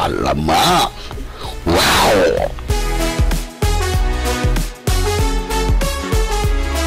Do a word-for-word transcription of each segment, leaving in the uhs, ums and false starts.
Alamak. Wow.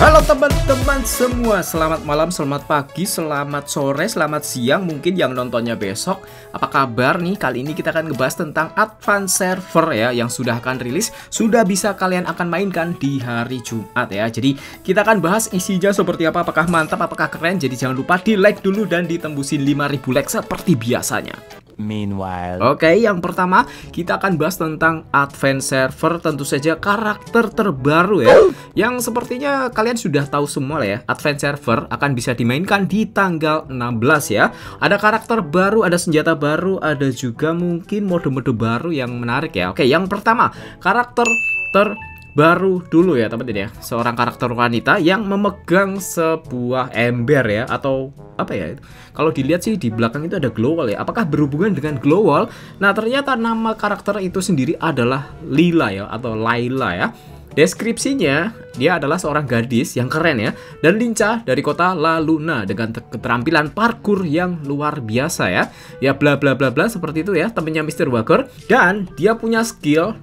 Halo teman-teman semua, selamat malam, selamat pagi, selamat sore, selamat siang mungkin yang nontonnya besok. Apa kabar nih? Kali ini kita akan ngebahas tentang Advance Server ya, yang sudah akan rilis, sudah bisa kalian akan mainkan di hari Jumat ya. Jadi kita akan bahas isinya seperti apa, apakah mantap, apakah keren. Jadi jangan lupa di like dulu dan ditembusin lima ribu like seperti biasanya. Meanwhile, oke, okay, yang pertama kita akan bahas tentang Advance Server, tentu saja karakter terbaru ya, yang sepertinya kalian sudah tahu semua ya. Advance Server akan bisa dimainkan di tanggal enam belas ya. Ada karakter baru, ada senjata baru, ada juga mungkin mode-mode baru yang menarik ya. Oke, okay, yang pertama karakter terbaru baru dulu ya teman-teman ya, seorang karakter wanita yang memegang sebuah ember ya, atau apa ya, kalau dilihat sih di belakang itu ada glow wall ya, apakah berhubungan dengan glow wall? Nah ternyata nama karakter itu sendiri adalah Lila ya, atau Laila ya. Deskripsinya, dia adalah seorang gadis yang keren ya, dan lincah dari kota La Luna dengan keterampilan parkour yang luar biasa ya. Ya bla bla bla bla seperti itu ya, temennya mister Walker. Dan dia punya skill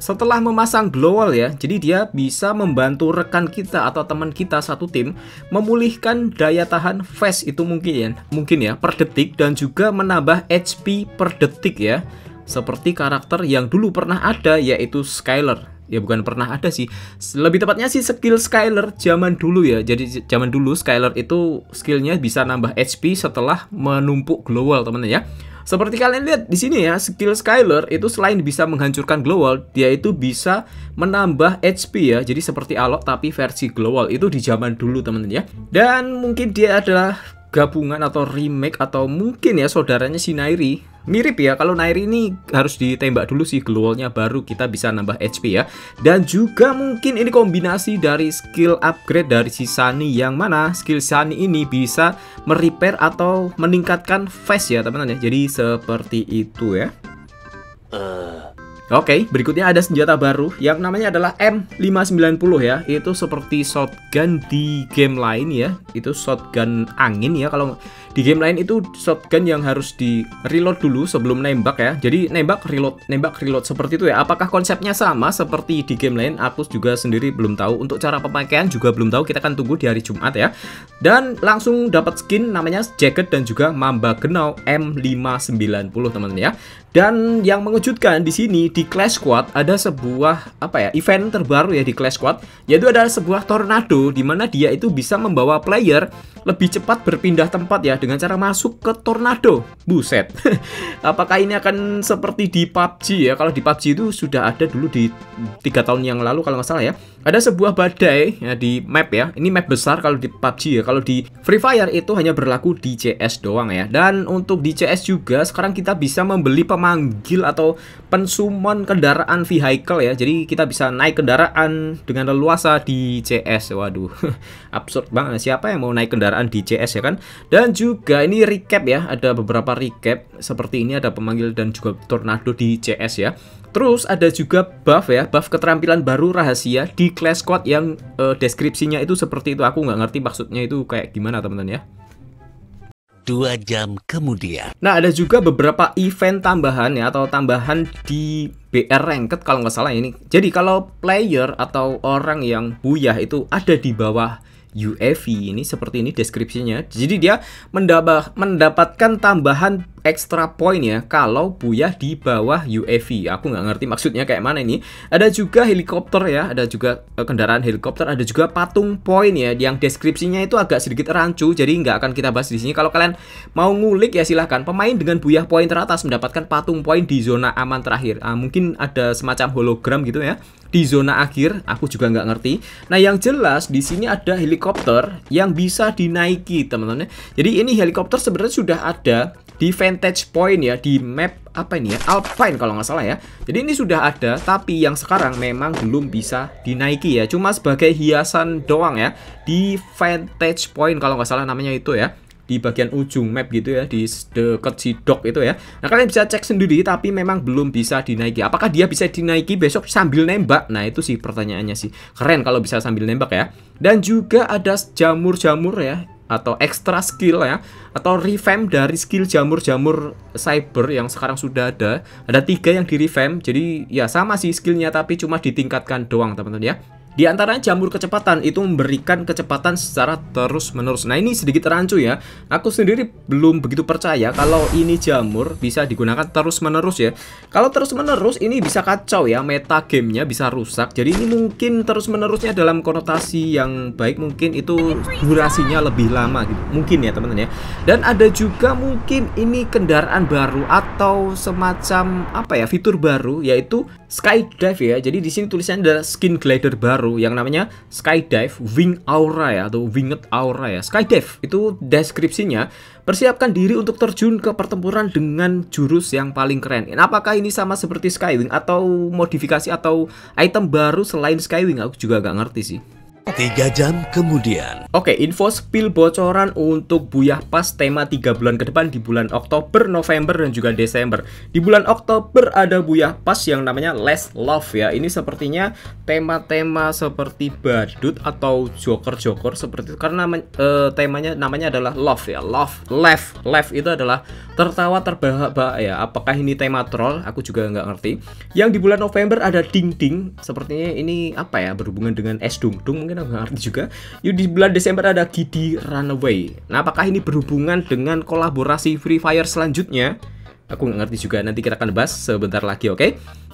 setelah memasang glow wall ya, jadi dia bisa membantu rekan kita atau teman kita satu tim memulihkan daya tahan fast itu mungkin ya, mungkin ya per detik, dan juga menambah H P per detik ya. Seperti karakter yang dulu pernah ada yaitu Skyler. Ya bukan pernah ada sih, lebih tepatnya sih skill Skyler zaman dulu ya. Jadi zaman dulu Skyler itu skillnya bisa nambah H P setelah menumpuk glow wall teman-teman ya. Seperti kalian lihat di sini ya, skill Skyler itu selain bisa menghancurkan glow wall, dia itu bisa menambah H P ya. Jadi seperti Alok tapi versi glow wall itu di zaman dulu teman-teman ya. Dan mungkin dia adalah gabungan atau remake atau mungkin ya saudaranya si Nairi. Mirip ya, kalau Nairi ini harus ditembak dulu sih glow wall-nya baru kita bisa nambah H P ya. Dan juga mungkin ini kombinasi dari skill upgrade dari si Sunny, yang mana skill Sunny ini bisa merepair atau meningkatkan fast ya teman-teman ya. Jadi seperti itu ya. uh. Oke, okay, berikutnya ada senjata baru yang namanya adalah M lima sembilan nol ya. Itu seperti shotgun di game lain ya. Itu shotgun angin ya. Kalau di game lain itu shotgun yang harus di reload dulu sebelum nembak ya. Jadi nembak, reload, nembak, reload seperti itu ya. Apakah konsepnya sama seperti di game lain? Aku juga sendiri belum tahu. Untuk cara pemakaian juga belum tahu. Kita akan tunggu di hari Jumat ya. Dan langsung dapat skin namanya Jacket dan juga Mamba Genau M lima sembilan nol teman-teman ya. Dan yang mengejutkan di sini di Clash Squad ada sebuah apa ya, event terbaru ya di Clash Squad, yaitu ada sebuah tornado di mana dia itu bisa membawa player lebih cepat berpindah tempat ya dengan cara masuk ke tornado. Buset. Apakah ini akan seperti di P U B G ya? Kalau di P U B G itu sudah ada dulu di tiga tahun yang lalu kalau nggak salah ya. Ada sebuah badai ya di map ya. Ini map besar kalau di P U B G ya. Kalau di Free Fire itu hanya berlaku di C S doang ya. Dan untuk di C S juga sekarang kita bisa membeli pemanggil atau pensummon kendaraan vehicle ya. Jadi kita bisa naik kendaraan dengan leluasa di C S. Waduh, absurd banget. Siapa yang mau naik kendaraan di C S ya kan? Dan juga ini recap ya. Ada beberapa recap seperti ini, ada pemanggil dan juga tornado di C S ya. Terus ada juga buff ya, buff keterampilan baru rahasia di Clash Squad yang uh, deskripsinya itu seperti itu. Aku nggak ngerti maksudnya itu kayak gimana teman-teman ya. Dua jam kemudian. Nah ada juga beberapa event tambahan ya, atau tambahan di B R Ranked kalau nggak salah ini. Jadi kalau player atau orang yang buyah itu ada di bawah U A V ini seperti ini deskripsinya. Jadi dia mendapat mendapatkan tambahan extra point ya kalau buyah di bawah U A V. Aku nggak ngerti maksudnya kayak mana ini. Ada juga helikopter ya, ada juga kendaraan helikopter, ada juga patung point ya, yang deskripsinya itu agak sedikit rancu. Jadi nggak akan kita bahas di sini. Kalau kalian mau ngulik ya silahkan. Pemain dengan buyah poin teratas mendapatkan patung point di zona aman terakhir. Ah, mungkin ada semacam hologram gitu ya di zona akhir. Aku juga nggak ngerti. Nah yang jelas di sini ada helikopter yang bisa dinaiki teman-teman. Jadi ini helikopter sebenarnya sudah ada di Vantage Point ya, di map apa ini ya, Alpine kalau nggak salah ya. Jadi ini sudah ada, tapi yang sekarang memang belum bisa dinaiki ya, cuma sebagai hiasan doang ya di Vantage Point kalau nggak salah namanya itu ya, di bagian ujung map gitu ya, di dekat si dock itu ya. Nah kalian bisa cek sendiri, tapi memang belum bisa dinaiki. Apakah dia bisa dinaiki besok sambil nembak? Nah itu sih pertanyaannya sih. Keren kalau bisa sambil nembak ya. Dan juga ada jamur-jamur ya, atau extra skill ya, atau revamp dari skill jamur-jamur cyber yang sekarang sudah ada. Ada tiga yang di revamp, jadi ya sama sih skillnya tapi cuma ditingkatkan doang teman-teman ya. Di antara jamur kecepatan itu memberikan kecepatan secara terus-menerus. Nah ini sedikit rancu ya. Aku sendiri belum begitu percaya kalau ini jamur bisa digunakan terus-menerus ya. Kalau terus-menerus ini bisa kacau ya, meta gamenya bisa rusak. Jadi ini mungkin terus-menerusnya dalam konotasi yang baik mungkin itu durasinya lebih lama gitu. Mungkin ya teman-teman ya. Dan ada juga mungkin ini kendaraan baru atau semacam apa ya, fitur baru yaitu skydive ya. Jadi di sini tulisannya ada skin glider baru yang namanya skydive wing aura ya, atau winged aura ya. Skydive itu deskripsinya, persiapkan diri untuk terjun ke pertempuran dengan jurus yang paling keren. Apakah ini sama seperti skywing atau modifikasi atau item baru selain skywing? Aku juga gak ngerti sih. Tiga jam kemudian. Oke, info spill bocoran untuk Booyah Pass tema tiga bulan ke depan di bulan Oktober, November, dan juga Desember. Di bulan Oktober ada Booyah Pass yang namanya Less Love ya. Ini sepertinya tema-tema seperti badut atau joker-joker seperti itu. Karena eh, temanya namanya adalah love ya. Love, laugh, laugh itu adalah tertawa terbahak-bahak ya. Apakah ini tema troll? Aku juga nggak ngerti. Yang di bulan November ada ding-ding. Sepertinya ini apa ya, berhubungan dengan es dung-dung. Mungkin aku ngerti juga. Yuk, di bulan Desember ada Kitty Runaway. Nah, apakah ini berhubungan dengan kolaborasi Free Fire selanjutnya? Aku nggak ngerti juga. Nanti kita akan bahas sebentar lagi, oke? Okay?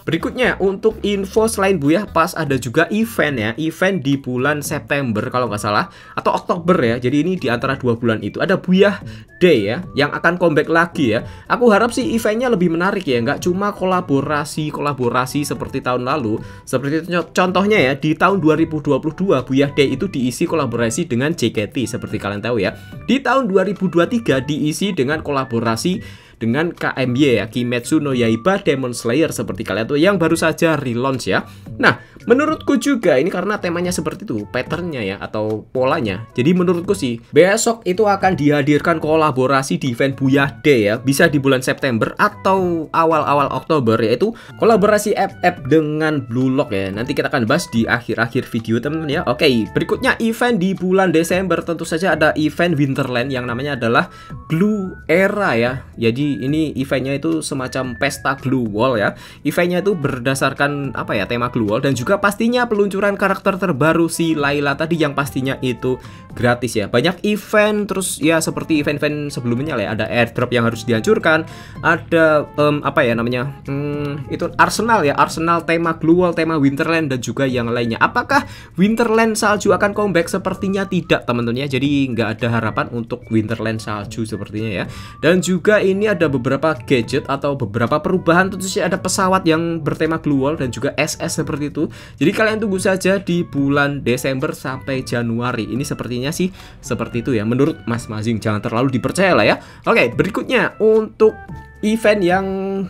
Berikutnya, untuk info selain Booyah Pass ada juga event ya. Event di bulan September kalau nggak salah. Atau Oktober ya. Jadi ini di antara dua bulan itu. Ada Booyah Day ya. Yang akan comeback lagi ya. Aku harap sih eventnya lebih menarik ya. Nggak cuma kolaborasi-kolaborasi seperti tahun lalu. Seperti contohnya ya. Di tahun dua ribu dua puluh dua Booyah Day itu diisi kolaborasi dengan J K T. Seperti kalian tahu ya. Di tahun dua ribu dua puluh tiga diisi dengan kolaborasi dengan K M Y ya, Kimetsu no Yaiba, Demon Slayer seperti kalian tuh yang baru saja relaunch ya. Nah, menurutku juga ini karena temanya seperti itu, patternnya ya atau polanya. Jadi menurutku sih besok itu akan dihadirkan kolaborasi di event Booyah Day ya, bisa di bulan September atau awal-awal Oktober, yaitu kolaborasi F F dengan Blue Lock ya. Nanti kita akan bahas di akhir-akhir video teman-teman ya. Oke, berikutnya event di bulan Desember tentu saja ada event Winterland yang namanya adalah Blue Era ya. Jadi ini eventnya itu semacam pesta Gloo Wall ya. Eventnya itu berdasarkan apa ya, tema Gloo Wall, dan juga pastinya peluncuran karakter terbaru si Laila tadi yang pastinya itu gratis ya. Banyak event terus ya, seperti event-event sebelumnya lah ya. Ada airdrop yang harus dihancurkan, ada um, apa ya namanya hmm, itu Arsenal ya, Arsenal tema Gloo Wall, tema Winterland, dan juga yang lainnya. Apakah Winterland salju akan comeback? Sepertinya tidak teman-teman ya. Jadi nggak ada harapan untuk Winterland salju sepertinya ya. Dan juga ini ada ada beberapa gadget atau beberapa perubahan. Tentu saja ada pesawat yang bertema Gloo Wall dan juga S S seperti itu. Jadi kalian tunggu saja di bulan Desember sampai Januari. Ini sepertinya sih seperti itu ya. Menurut Mas Mazing, jangan terlalu dipercaya lah ya. Oke, berikutnya untuk event yang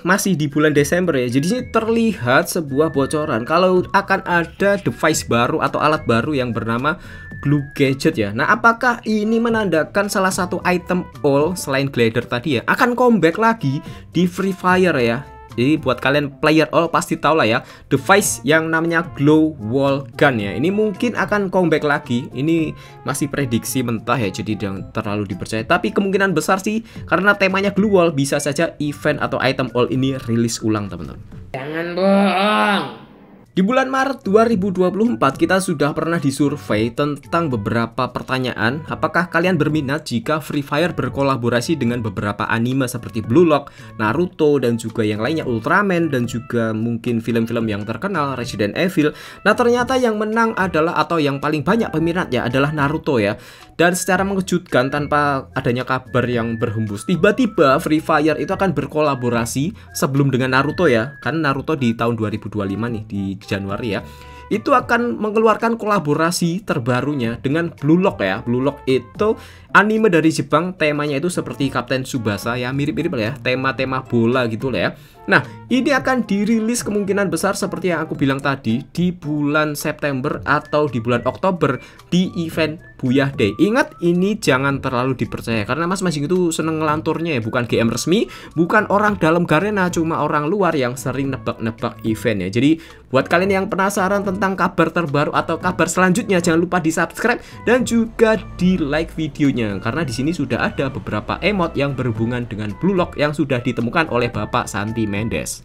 masih di bulan Desember ya. Jadi sini terlihat sebuah bocoran kalau akan ada device baru atau alat baru yang bernama Gloo Gadget ya. Nah, apakah ini menandakan salah satu item all selain glider tadi ya akan comeback lagi di Free Fire ya? Jadi buat kalian player all pasti tahu lah ya, device yang namanya Gloo Wall Gun ya. Ini mungkin akan comeback lagi. Ini masih prediksi mentah ya, jadi jangan terlalu dipercaya. Tapi kemungkinan besar sih karena temanya Gloo Wall, bisa saja event atau item all ini rilis ulang teman-teman. Jangan bohong. Di bulan Maret dua ribu dua puluh empat kita sudah pernah disurvei tentang beberapa pertanyaan. Apakah kalian berminat jika Free Fire berkolaborasi dengan beberapa anime seperti Blue Lock, Naruto, dan juga yang lainnya, Ultraman, dan juga mungkin film-film yang terkenal, Resident Evil. Nah ternyata yang menang adalah, atau yang paling banyak peminatnya adalah Naruto ya. Dan secara mengejutkan tanpa adanya kabar yang berhembus, tiba-tiba Free Fire itu akan berkolaborasi sebelum dengan Naruto ya. Karena Naruto di tahun dua ribu dua puluh lima nih, di Januari ya, itu akan mengeluarkan kolaborasi terbarunya dengan Blue Lock ya. Blue Lock itu anime dari Jepang, temanya itu seperti Kapten Tsubasa ya, mirip-mirip ya, tema-tema bola gitu lah ya. Nah, ini akan dirilis kemungkinan besar seperti yang aku bilang tadi di bulan September atau di bulan Oktober di event Booyah Day. Ingat, ini jangan terlalu dipercaya karena masing-masing itu seneng ngelanturnya ya, bukan G M resmi, bukan orang dalam Garena, cuma orang luar yang sering nebak-nebak event ya. Jadi buat kalian yang penasaran tentang kabar terbaru atau kabar selanjutnya, jangan lupa di subscribe dan juga di like videonya, karena di sini sudah ada beberapa emot yang berhubungan dengan Blue Lock yang sudah ditemukan oleh Bapak Santi Mendes.